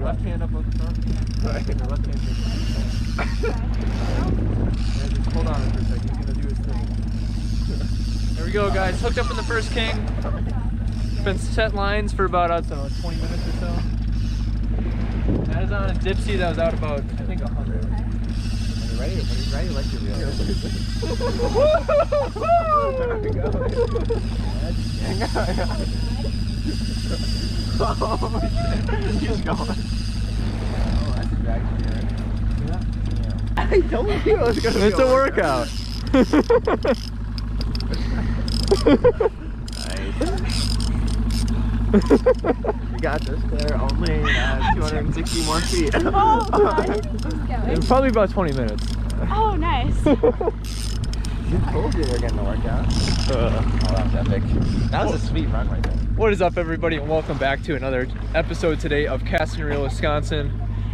Left hand up on the front. Right. The left hand just hold on for a second. He's gonna do his thing. There we go, guys. Hooked up in the first king. Been set lines for about, I don't know, 20 minutes or so. That is on a dipsy that was out about, I think, 100. Right, like your reel. There we go. Hang on. Oh, he's going. Oh, that's a drag here. Yeah. I told you it was going to be a workout. Nice. We got this there only 260 more feet. Oh, God. It was probably about 20 minutes. Oh, nice. You told you we were getting a workout. Oh, that was epic. That was a sweet run right there. What is up, everybody, and welcome back to another episode today of Cast N Reel Wisconsin.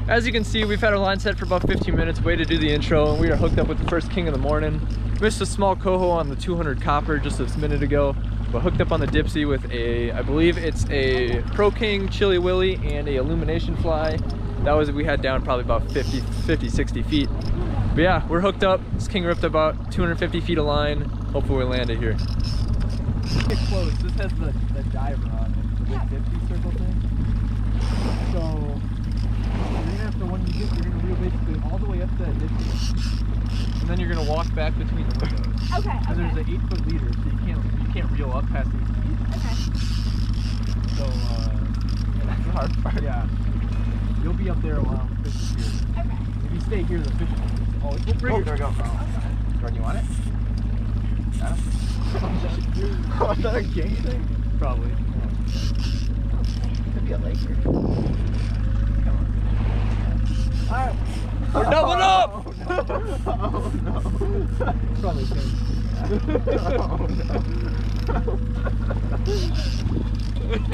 As you can see, we've had our line set for about 15 minutes, way to do the intro, and we are hooked up with the first king of the morning. Missed a small coho on the 200 copper just a minute ago, but hooked up on the dipsy with a, I believe it's a Pro King Chili Willy and a Illumination Fly. That was, we had down probably about 60 feet. But yeah, we're hooked up. This king ripped about 250 feet of line. Hopefully we land it here. Close. This has the diver on it, the big dipsy circle thing. So you're gonna have to, when you get, you're gonna reel basically all the way up to that dipsy, and then you're gonna walk back between the windows. Okay. And there's an 8-foot leader, so you can't reel up past 8 feet. Okay. So yeah, that's the hard part. Yeah. You'll be up there a while. The fish is here. Okay. If you stay here, the fish will always. Oh, there we go. Jordan, you want it? Yeah. Oh, is that a game thing? Probably. Could be a Laker. Come on. Alright. We're doubling up! Oh no. Probably Oh no.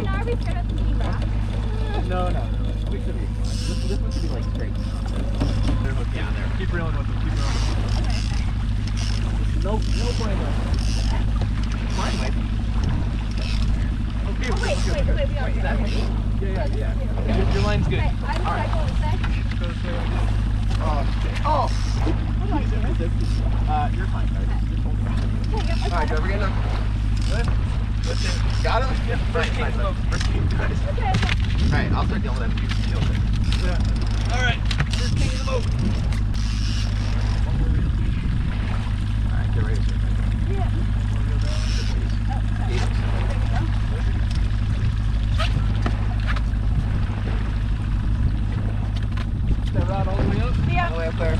Are we scared of being back? No. We should be. This one should be like straight. They're hooked down there. Keep reeling with them. No brainer. Mine might be. Okay, wait, we are good. Yeah. Your line's good. Alright. Oh, shit. You're fine, guys. Okay. Alright, go over again now. Good? Listen, got him? Yeah, first team, guys. Okay. Alright, I'll start dealing with him. You can deal with it. Yeah. Alright, first team is over. Alright, get ready to start. Yeah. There.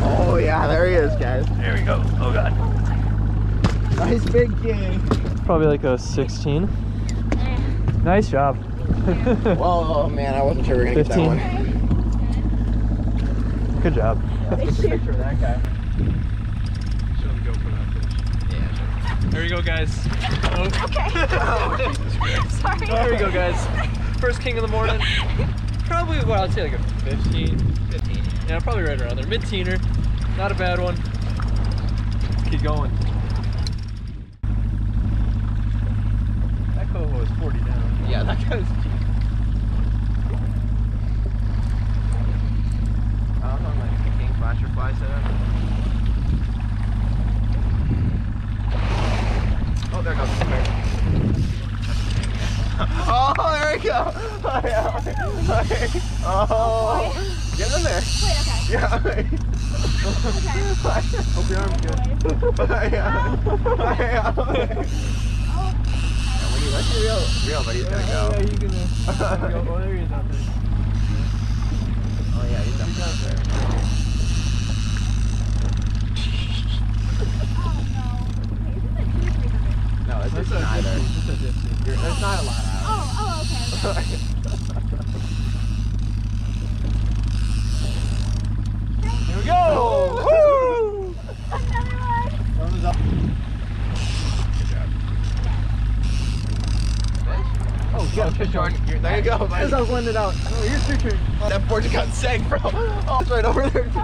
Oh yeah, there he is, guys. There we go. Oh god. Nice big king. Probably like a 16. Nice job. Whoa, man, I wasn't sure we were gonna 15. Get that one. Good job. Let's take a picture of that guy. Show him GoPro that fish. Yeah. There you go, guys. Okay. Oh, sorry. There you go, guys. First king of the morning. Probably, well, I'd say like a 15. Yeah, probably right around there. Mid-teener. Not a bad one. Let's keep going. That coho is 40 down. Yeah, that guy's cheap. I don't know, like a king flasher fly setup. Oh, there goes the bear. Oh, there we go. Oh, yeah. Oh. Get in there. Wait, okay. Yeah. Wait. Okay. Hope your arm's good. Yeah. When you let your reel, buddy's gonna go. Yeah, he's gonna go. Oh, there he is out there. Oh yeah, he's up there. Oh no. Okay, is this a deep river? No, it's not either. There's not a lot out. Oh, okay. Here we go! Woo! Another one! Thumbs up. Good job. Fish? Oh, good. Fish, Jordan. There you go, buddy. As I was letting it out. Oh, here's your picture. Oh, that board got sank, bro. Oh, it's right over there, too.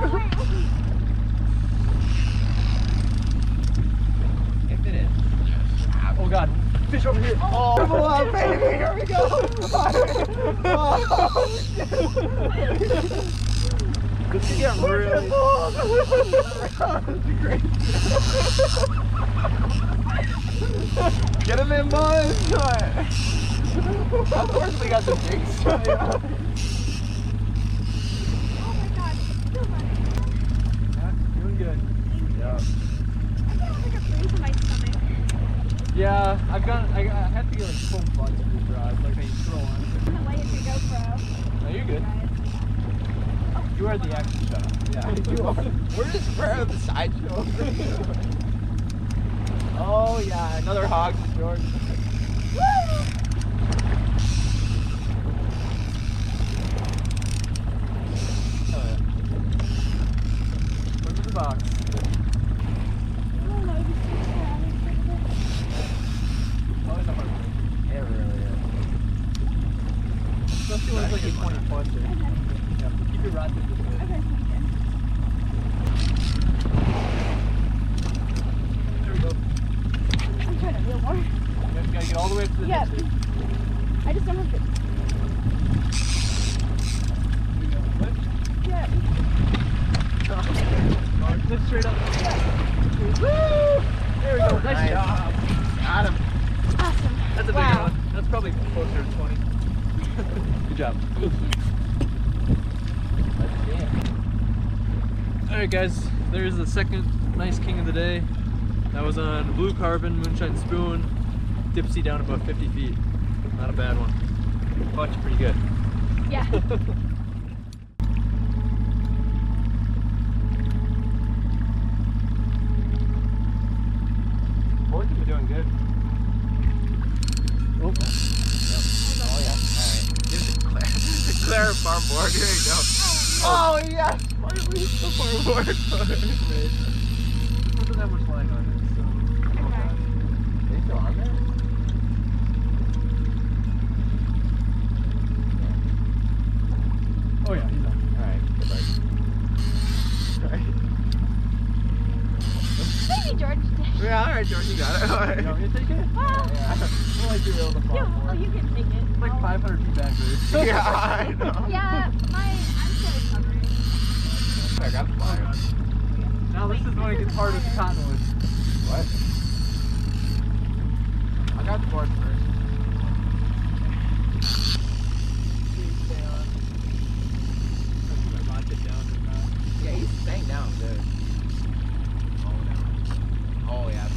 If it is. Oh, God. Fish fish over here. Oh, oh baby, here we go. Oh, shit. This could get really... Get him in one shot. Of course we got the big shot. Yeah. Yeah, I have to get like foam plugs for the drive, like they throw on. I'm gonna light your GoPro. No, you're good. Oh, you are the action shot. Yeah, you are. We're just part of the sideshow. Oh yeah, another hog to George. Woo! Alright guys, there's the second nice king of the day. That was on Blue Carbon, Moonshine Spoon, dipsy down about 50 feet. Not a bad one. Caught you pretty good. Yeah. Both of you doing good. Oh, yep. Oh yeah. Alright. Here's the Claire farm board. Here you go. Oh, oh yeah. So far forward. Wasn't that much line on it, so. Okay. Are they still on there? Yeah. Oh yeah, he's on. Alright, goodbye. Sorry. Maybe George did. Yeah, alright George, you got it. Alright. You want me to take it? Oh. Yeah. I don't like to be able to fall. Yeah, oh, you can take it. It's like 500 feet back there. Yeah, I know. Yeah, I'm still recovering. I got the fire. Now this is when it gets hard with the cottonwood. What? I got the board first. Yeah, he's staying down, dude. Oh, yeah.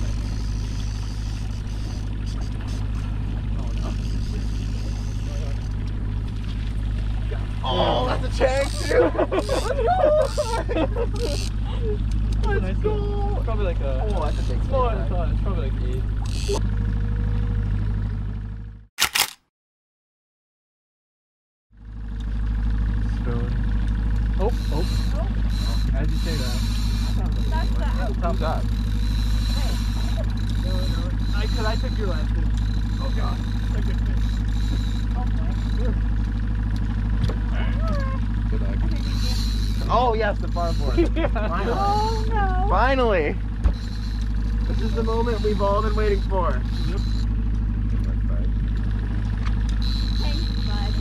Oh, that's a chance, dude! Let's go! Probably like a... Oh, that's a big smaller than I thought. It's probably like 8. Spoon. Oh, oh. Oh. How'd you say that? That's the out. Top dot. Hey. Because I took your last one. Oh, God. That's a good fish. Oh, my. Good luck. Okay, oh yes, the farm board. Yeah. Finally. Oh no. Finally. This is the moment we've all been waiting for. Yep. Good luck, bud. Thanks, bud.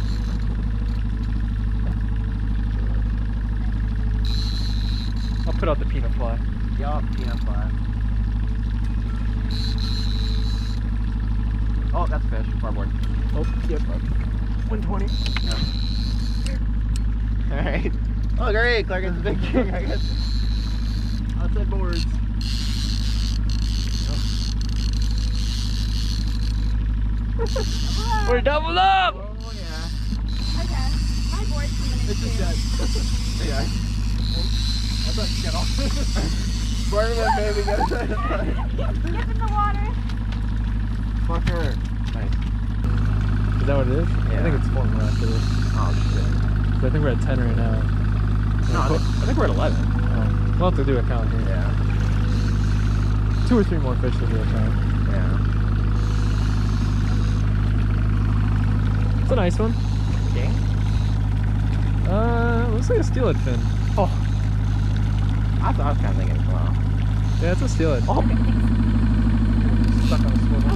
I'll put out the peanut fly. Y'all peanut fly. Oh, that's fish. Farm board. Oh, yep. 120. Yeah. Alright. Oh great, Clark gets the big king, I guess. Outside boards. Oh. We're doubled up! Oh yeah. Okay. My board's coming in. It's just dead. Yeah. I thought you got off. Board of my baby, get outside the water. Get in the water. Fucker. Nice. Is that what it is? Yeah. I think it's falling after this. Oh shit. I think we're at 10 right now. No, I think we're at 11. We'll have to do a count here. Yeah. 2 or 3 more fish to do a count. Yeah. It's a nice one. King? Looks like a steelhead fin. Oh. I was kind of thinking, wow. Yeah, it's a steelhead. Oh. Stuck on the swivel.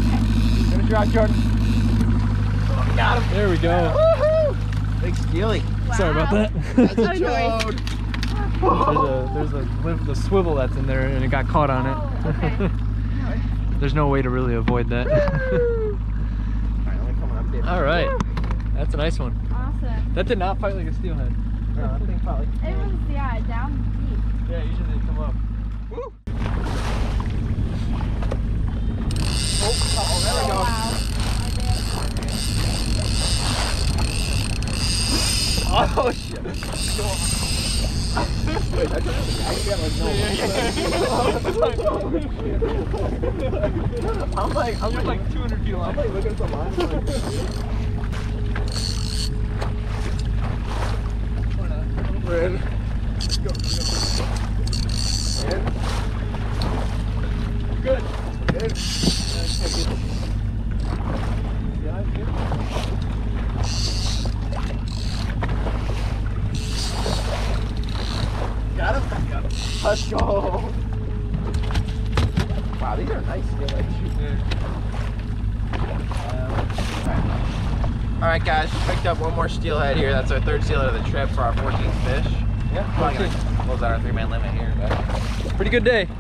Okay. Drop, Jordan. Oh, got him. There we go. Woohoo! Big steely. Wow. Sorry about that. That's a joke. There's a swivel that's in there and it got caught on it. Okay. There's no way to really avoid that. All right, that's a nice one. Awesome. That did not fight like a steelhead. No, that thing fought like a steelhead. It was, yeah, down deep. Yeah, usually they come up. Woo! Oh, oh, there we go. Wow. Oh, shit. Wait, that's I got like no. I'm like 200 feet long. I'm like looking at the line. We're in. Let's go. Good. Good. Yeah, I'm good. Got him. Got him. Let's go. Wow, these are nice. They like shooting. Alright guys, we picked up one more steelhead here. That's our third steelhead of the trip for our 14th fish. Yeah, 14. Close out our 3-man limit here. Pretty good day.